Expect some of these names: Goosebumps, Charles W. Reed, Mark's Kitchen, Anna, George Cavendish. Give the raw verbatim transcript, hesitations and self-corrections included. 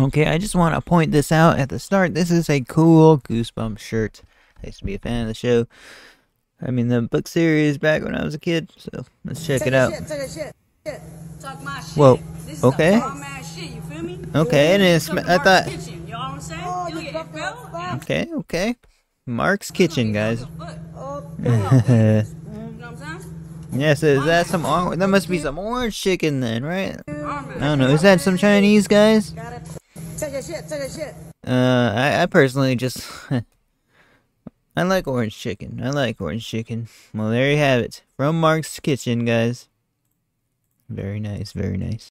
Okay, I just want to point this out at the start. This is a cool Goosebumps shirt. I used to be a fan of the show. I mean, the book series back when I was a kid. So let's check it out. Whoa. Okay. Okay, and it's. I thought. Okay, okay. Mark's Kitchen, guys. Yeah, so is that some orange? That must be some orange chicken then, right? I don't know. Is that some Chinese, guys? Uh, I, I personally just. I like orange chicken. I like orange chicken. Well, there you have it. From Mark's Kitchen, guys. Very nice, very nice.